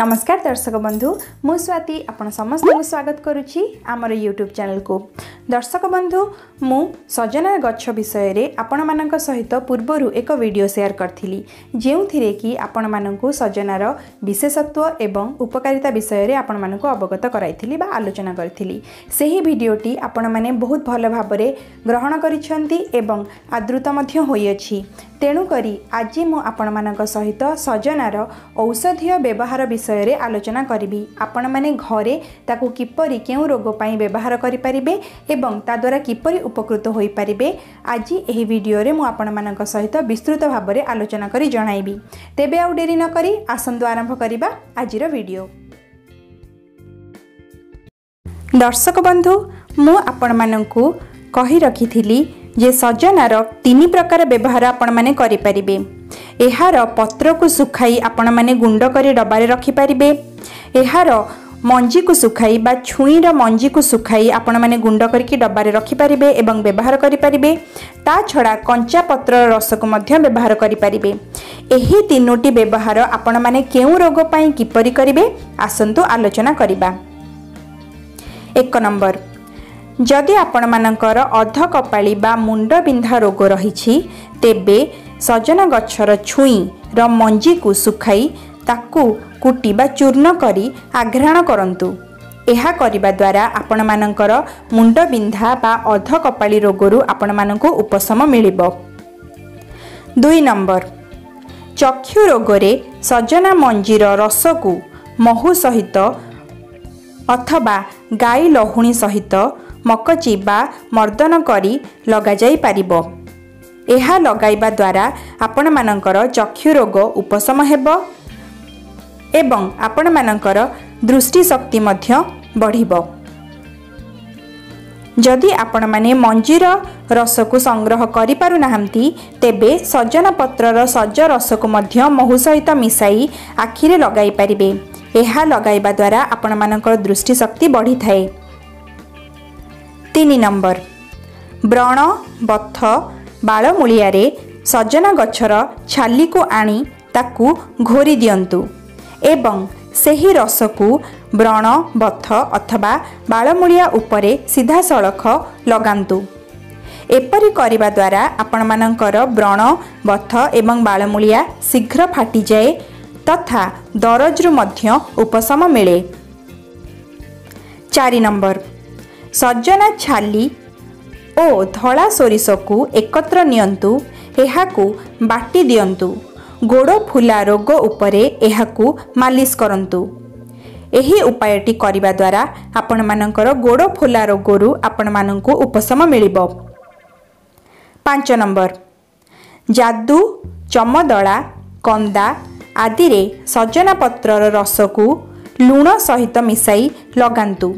नमस्कार दर्शक बंधु, मु स्वाति आपण समस्त स्वागत करुच्ची आमर यूट्यूब चैनल को। दर्शक बंधु, मु सजना गच्छ विषय रे आपण मानक सहित पूर्वरु एक वीडियो शेयर करथिली, जेउ थिरे कि आपण मानकु सजनार विशेषत्व एवं उपकारिता विषय रे आपण मानकु अवगत कराइथिली बा आलोचना करथिली। सेही वीडियोटी आपण माने बहुत भल भाव रे ग्रहण करिसेंती एवं आदृत मध्ये होई अछि। तेणु करी आज मु आपण मानक सहित सजनार औषधीय व्यवहार विषय रे आलोचना करी। आपण माने घरे ताकू किपरि केउ रोग पई व्यवहार करि परिबे एवं ता द्वारा किपरि उपकृत होई परिबे, आज एही वीडियो रे मु आपण मानक सहित विस्तृत भाव रे आलोचना करी जणाइबी। तेबे आउ डेरी न करी आसंतु आरंभ करिबा आजिर वीडियो। दर्शक बंधु, मु आपण मानकू कहि रखिथिली जे सजनार तीन प्रकार व्यवहार आपण माने करि परिबे। एहार पत्र को सुखाई आपण माने गुंड करी डबारे रखि परिबे। एहार मंजी को सुखाई बा छुईर मंजी को सुखाई आपण माने गुंड करके डबारे रखि परिबे एवं व्यवहार करि परिबे। ता छड़ा कंचा पत्र रस को मध्य व्यवहार करि परिबे। एही तीनोटी व्यवहार आपण माने केउ रोग पई किपरि करिवे आसंतु आलोचना करिबा। एक नंबर, जदि आपण मानकर अध कपाळी बा मुंड बिंधा रोग रही, तेबे सजना गछर छुई र मंजी को सुखाई ताकू कुटी बा चूर्ण करी आघ्राण करंतु। एहा करिबा द्वारा आपण मानकर मुंड बिंधा बा अध कपाळी रोगरू आपण मानकू उपशम मिलिबो। 2 नंबर, चक्षु रोगरे सजना मंजीर रस को महू सहित अथवा गाई लहुणी सहित मकची बा मर्दन करी लगा जाई पारिबो। एहा लगाइबा द्वारा आपण मानकर चक्षु रोग उपशम हेबो एवं आपण मानकर दृष्टि शक्ति मध्य बढ़िबो। जदि आपण माने मंजीर रस को संग्रह करि पारु नाहंती, तेबे सजना पत्रर सज रस को मध्य महू सहित मिसाई आखिरे लगाई पारिबे। एहा लगाइबा द्वारा आपण मानकर दृष्टि शक्ति बढ़ी थाए। 3 नंबर, व्रण बथ बाळमूलियारे सजना गछर छाली को आणी ताकू घोरी दियंतु एवं सेही रस को व्रण बथ अथवा बाळमूलिया उपरे सीधा सळख लगांतु। एपरि करिबा द्वारा आपण मानकर व्रण बथ एवं बाळमूलिया शीघ्र फाटी जाए तथा दरजरू मध्य उपशम मिले। 4 नंबर, सजना छाली ओ धला सोरिष को एकत्र नियंतु, एहाकु बाटी दियंतु, गोड़ फुला रोग उपरे एहाकु मालिश करंतु। एही उपायटी करिबा द्वारा आपण मानकर गोड़ फुला रोगरू आपण मानकु उपशम मिलिबो। 5 नंबर, जादू चमदला कंदा आदि रे सजना पत्रर रस को लूण सहित मिसाई लगांतु।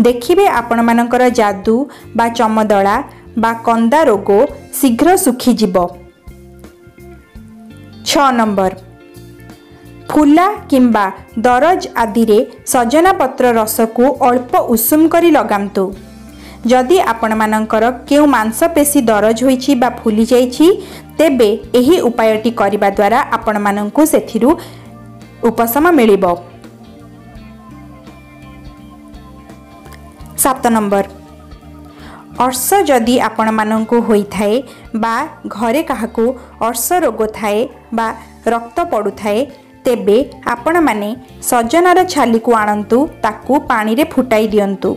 देखिबे आपण मानकर जादू बा चमदला बा कंदा रोग शीघ्र सुखी जीवो। 6 नंबर, फुला किंबा दरज आदि रे सजना पत्र रस को अल्प उषुम करी लगांतु। जदि आपण मानकर केउ मांसपेशी दरज होईछि बा फुली जाईछि, तेबे एही उपायटी करिबा द्वारा आपण मानकु सेथिरु उपशम मिलिबो। 7 नंबर, अर्श जदि आपण मानकु होई थाए बा घरे काहाकु अर्श रोग थाए बा रक्त पड़ु थाए, तेबे आपण माने सजनार छाली को आणंतु, ताकू पानी रे फुटाई दियंतु।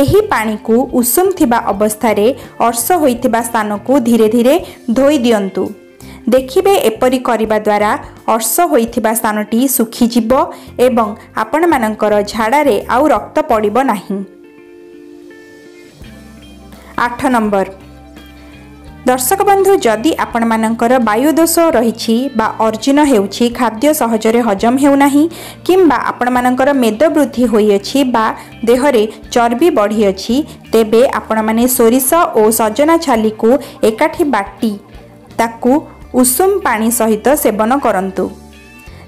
एही पानी को उषुम थिबा अवस्था रे अर्श होइथिबा स्थान को धीरे धीरे धोई दियंतु। देखिबे एपरि करिबा द्वारा अर्श होइथिबा स्थानटी सुखी जीवो एवं आपण मानकर झाड़ा रे आउ रक्त पड़िबो नाही। 8 नंबर, दर्शक बंधु, जदि आपण मानकर वायुदोष रही बा अर्जिन हेउछि, खाद्य सहजरे हजम हेउना किंबा आपण मानकर मेद वृद्धि होई अछि बा देहरे चर्बी बढ़ी अछि, तेबे आपण माने सोरिष ओ सजना छाली को एकाठी बाटी ताकू उषुम पानी सहित सेवन करंतु।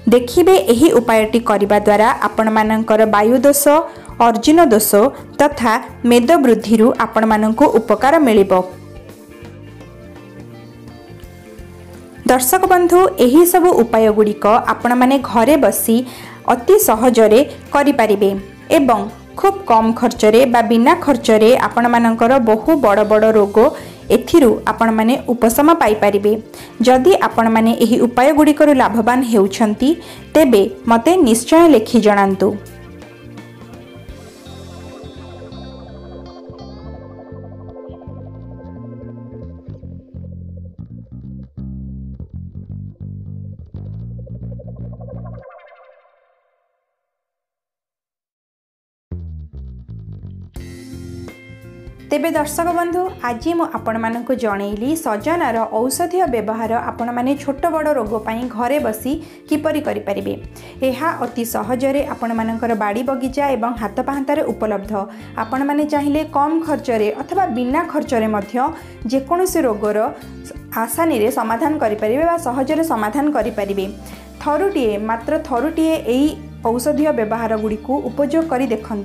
देखिबे एही उपायटी करिबा द्वारा आपण मानकर वायुदोष अर्जुन दोष तथा मेद वृद्धि आपण मानकु उपकार मिलिबो। दर्शक बंधु, एही सब उपाय गुड़िक आपण माने घरे बसी अति सहजरे करिपारिबे एवं खूब कम खर्चरे बा बिना खर्चरे आपण मानकर बहु बड़ बड़ रोग एथिरु आपण माने उपशम पाई परिबे। जदि आपण माने एही उपाय गुड़िकर लाभवान हेउछंती तेबे मते निश्चय लेखि जणांतु। तेबे दर्शक बंधु आज मु आपण मानकु जणैली सजनार औषधीय व्यवहार आपण माने छोट बड़ रोग पाई घरे बसी किपरि करि परिबे। एहा अति सहजरे आपण मानकर बाड़ी बगीचा एवं हाथ पाहांतारे उपलब्ध। आपण माने चाहिले कम खर्चरे अथवा बिना खर्चरे मध्य जेकोनोसी रोगर आसानी रे समाधान करि परिबे बा सहजरे समाधान करि परिबे। थरुटीए मात्र थरुटीए एही औषधीय व्यवहार गुड़िक उपयोग कर देखु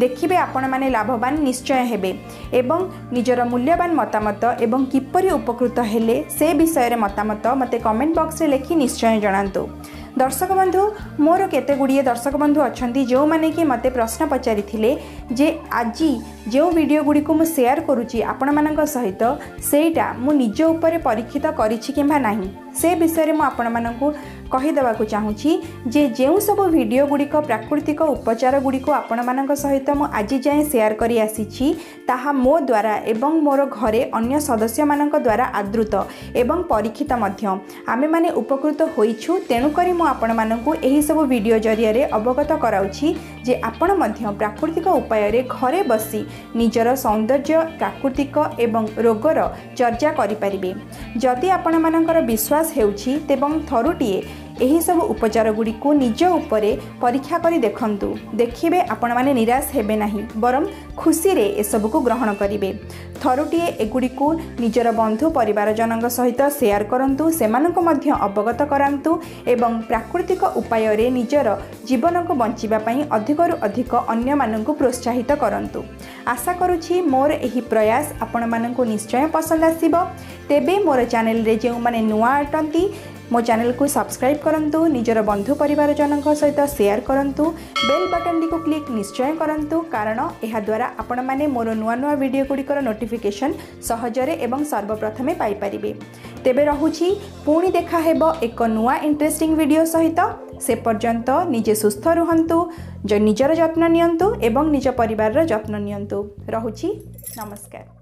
देखिए आपण माने लाभवान निश्चय हेबे एवं निजर मूल्यवान मतामत एवं किपरि उपकृत हेले से विषय रे मतामत मते कमेंट बॉक्स रे लिखि निश्चय जणांतु। दर्शक बंधु मोर केते गुड़िए दर्शक बंधु अच्छी जो माने कि मते प्रश्न पचारि थिले जे आज जो वीडियो गुड़ी को शेयर करुँची आपण मानक सहित सेटा मु निज उपरे परीक्षित करिछि किंबा नाही से विषय रे मु आपण मानकु कहिदेवा चाहूँगी जे जो सब वीडियो गुड़िक प्राकृतिक उपचार गुड़िक आपण मानक सहित मु आज जाए शेयर करी आसीछि ताहा मो द्वारा एवं मोर घरे अन्य सदस्य मानक द्वारा आदृत एवं परीक्षित मध्य आमे माने उपकृत होइछु। तेणुकरी मु आपण मानकु एही सब वीडियो जरिया अवगत कराउछि जे आपण मध्य प्राकृतिक उपाय रे घरे बसी निजर सौंदर्य प्राकृतिक एवं रोगर चर्चा करिपारिबे। जदि आपण मानकर विश्वास हेउछि तेबं थरुटीए एही सब उपचार गुड़ी को निज उपरे परीक्षा करी देखंतु देखिबे आपण माने निराश हेबे नाही बरम खुशी रे ए सब को ग्रहण करिबे। थरुटीए एगुड़ी को निजर बंधु परिवार जनक सहित शेयर करंतु सेमानक मध्य अवगत करांतु एवं प्राकृतिक उपाय रे निजर जीवन को बंचिबा पई अधिकरु अधिक अन्य माननकु प्रोत्साहित करंतु। आशा करुछि मोर एही प्रयास आपण माननकु निश्चय पसंद आसीबो। तेबे मोर चैनल रे जेउ माने नुवा अटंती मो चैनल को सब्सक्राइब करंतु निजर बंधु परिवार जनक सहित शेयर करंतु बेल बटन डी को क्लिक निश्चय करंतु कारण एहा द्वारा आपण माने मोर नुआ नुआ वीडियो गुड़िकर नोटिफिकेशन सहजरे एवं सर्वप्रथमे पाई परिबे। तेबे रहुछि पुणी देखा हेबो एक नुआ इंटरेस्टिंग वीडियो सहित। से पर्यंत निजे सुस्थ रहंतु निजर जत्न नियंतु एवं निज परिवार रा जत्न नियंतु। रहुछि नमस्कार।